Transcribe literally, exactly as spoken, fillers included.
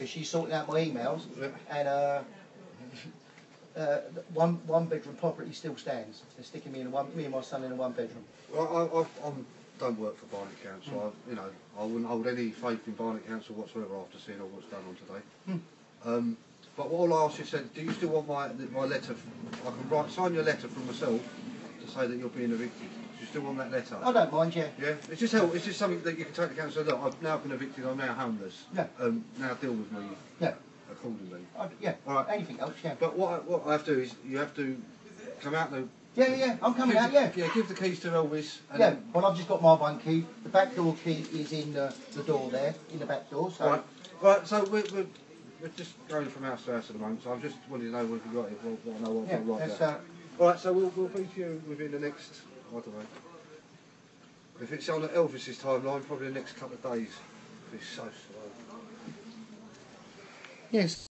because she's sorting out my emails, and uh, uh, one one bedroom property still stands. They're sticking me in a one, me and my son in a one bedroom. Well, I, I I'm, don't work for Barnet Council. Mm. I, you know, I wouldn't hold any faith in Barnet Council whatsoever after seeing all what's done on today. Mm. Um, but what I'll ask you, said, do you still want my my letter? I can write, sign your letter from myself to say that you're being evicted. You still want that letter? I don't mind, yeah. Yeah? It's just, help, it's just something that you can take to council and say, look, I've now been evicted, I'm now homeless. Yeah. Um, now deal with me yeah. accordingly. I, yeah, all right. Anything else, yeah. But what I, what I have to do is, you have to come out the... Yeah, yeah, I'm coming out, the, yeah. Yeah, give the keys to Elvis. And yeah, well, I've just got my one key. The back door key is in the, the door there, in the back door, so... Right, right so we're, we're, we're just going from house to house at the moment, so I just wanted to know whether you got it, what, what I know what I've got right there. Uh, all right, so we'll, we'll be to you within the next... I don't know. If it's on at Elvis's timeline, probably the next couple of days. It's so slow. Yes.